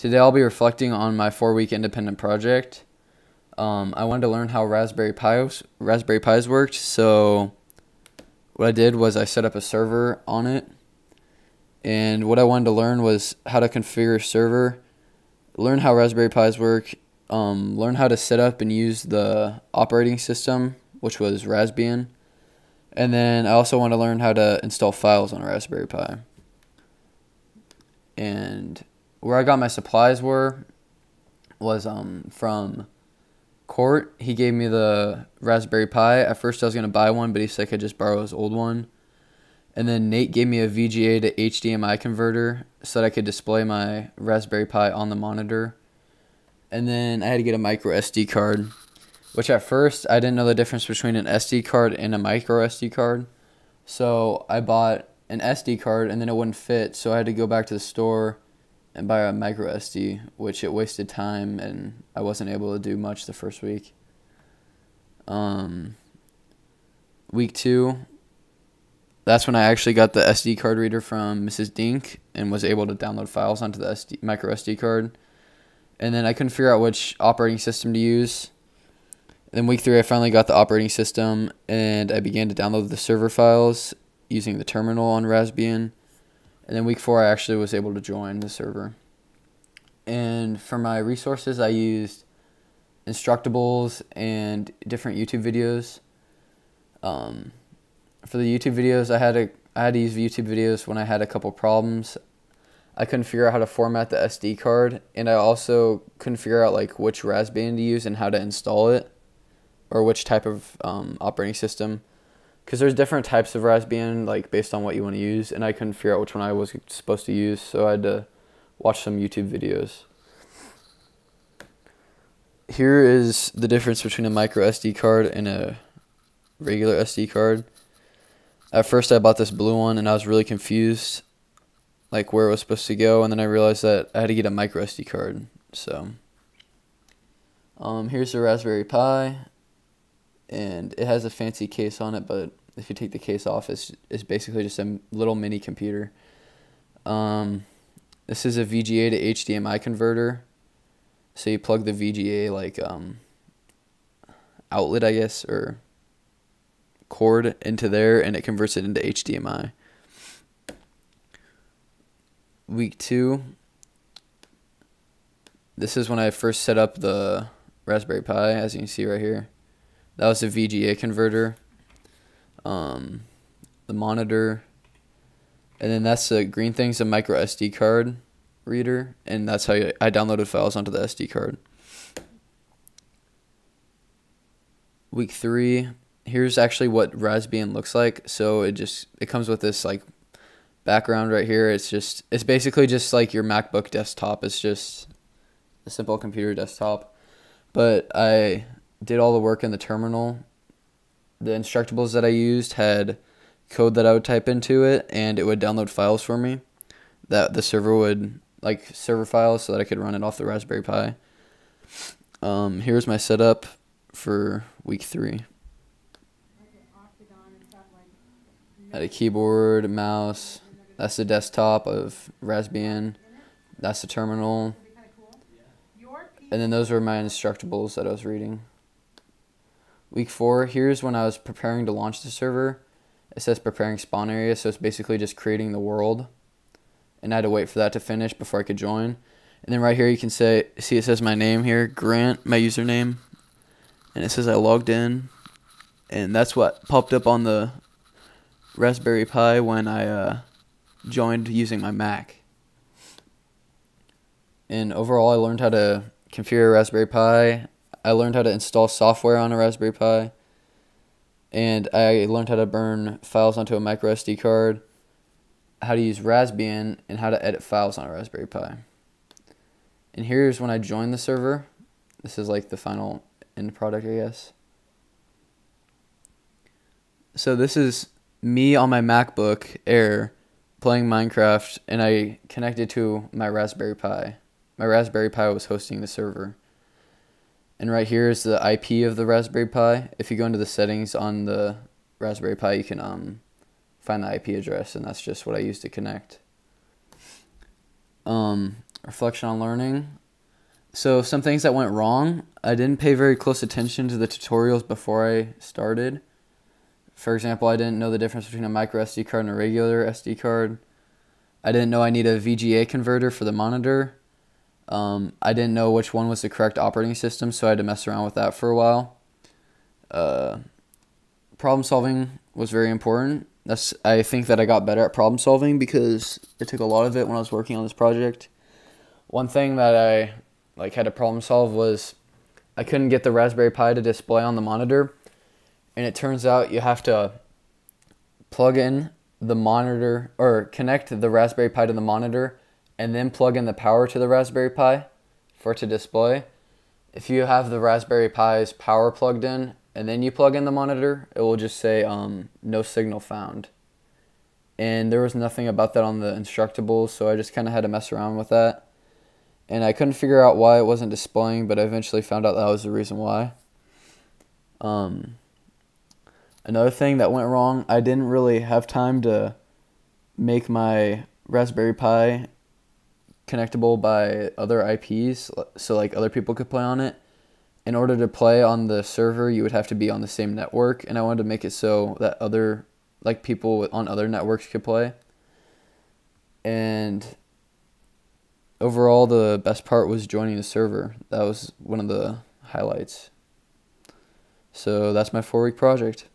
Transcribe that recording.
Today I'll be reflecting on my 4-week independent project. I wanted to learn how Raspberry Pis worked, so what I did was I set up a server on it. And what I wanted to learn was how to configure a server, learn how Raspberry Pis work, learn how to set up and use the operating system, which was Raspbian. And then I also want to learn how to install files on a Raspberry Pi. And where I got my supplies was from Court. He gave me the Raspberry Pi. At first I was going to buy one, but he said I could just borrow his old one. And then Nate gave me a VGA to HDMI converter so that I could display my Raspberry Pi on the monitor. And then I had to get a micro SD card, which at first I didn't know the difference between an SD card and a micro SD card. So I bought an SD card and then it wouldn't fit, so I had to go back to the store and buy a micro SD, which it wasted time and I wasn't able to do much the first week. Week 2, that's when I actually got the SD card reader from Mrs. Dink and was able to download files onto the micro SD card. And then I couldn't figure out which operating system to use. Then week 3, I finally got the operating system and I began to download the server files using the terminal on Raspbian. And then week 4, I actually was able to join the server. And for my resources, I used Instructables and different YouTube videos. For the YouTube videos, I had to use YouTube videos when I had a couple problems. I couldn't figure out how to format the SD card, and I also couldn't figure out like which Raspbian to use and how to install it, or which type of operating system. Because there's different types of Raspbian, like based on what you want to use, and I couldn't figure out which one I was supposed to use, so I had to watch some YouTube videos. Here is the difference between a micro SD card and a regular SD card. At first I bought this blue one and I was really confused like where it was supposed to go, and then I realized that I had to get a micro SD card. So here's the Raspberry Pi. And it has a fancy case on it, but if you take the case off, it's basically just a little mini computer. This is a VGA to HDMI converter. So you plug the VGA like outlet, I guess, or cord into there, and it converts it into HDMI. Week 2, this is when I first set up the Raspberry Pi, as you can see right here. That was a VGA converter, the monitor, and then that's the green thing's a micro SD card reader, and that's how I downloaded files onto the SD card. Week 3, here's actually what Raspbian looks like. So it comes with this like background right here. It's basically just like your MacBook desktop. It's just a simple computer desktop, but I did all the work in the terminal. The Instructables that I used had code that I would type into it, and it would download files for me that the server would, like server files, so that I could run it off the Raspberry Pi. Here's my setup for week 3. I had a keyboard, a mouse. That's the desktop of Raspbian. That's the terminal. And then those were my Instructables that I was reading. Week 4, here's when I was preparing to launch the server. It says preparing spawn area, so it's basically just creating the world. And I had to wait for that to finish before I could join. And then right here you can see it says my name here, Grant, my username. And it says I logged in. And that's what popped up on the Raspberry Pi when I joined using my Mac. And overall I learned how to configure a Raspberry Pi. I learned how to install software on a Raspberry Pi, and I learned how to burn files onto a micro SD card, how to use Raspbian, and how to edit files on a Raspberry Pi. And here's when I joined the server. This is like the final end product, I guess. So this is me on my MacBook Air playing Minecraft, and I connected to my Raspberry Pi. My Raspberry Pi was hosting the server. And right here is the IP of the Raspberry Pi. If you go into the settings on the Raspberry Pi, you can find the IP address, and that's just what I used to connect. reflection on learning. So some things that went wrong, I didn't pay very close attention to the tutorials before I started. For example, I didn't know the difference between a micro SD card and a regular SD card. I didn't know I need a VGA converter for the monitor. I didn't know which one was the correct operating system, so I had to mess around with that for a while. Problem solving was very important. I think that I got better at problem solving because it took a lot of it when I was working on this project. One thing that I had to problem solve was I couldn't get the Raspberry Pi to display on the monitor, and it turns out you have to plug in the monitor or connect the Raspberry Pi to the monitor and then plug in the power to the Raspberry Pi for it to display. If you have the Raspberry Pi's power plugged in and then you plug in the monitor, it will just say no signal found. And there was nothing about that on the Instructables, so I just kind of had to mess around with that. And I couldn't figure out why it wasn't displaying, but I eventually found out that was the reason why. Another thing that went wrong, I didn't really have time to make my Raspberry Pi connectable by other IPs, so like other people could play on it. In order to play on the server, you would have to be on the same network, and I wanted to make it so that other people on other networks could play. And overall, the best part was joining the server. That was one of the highlights. So that's my 4-week project.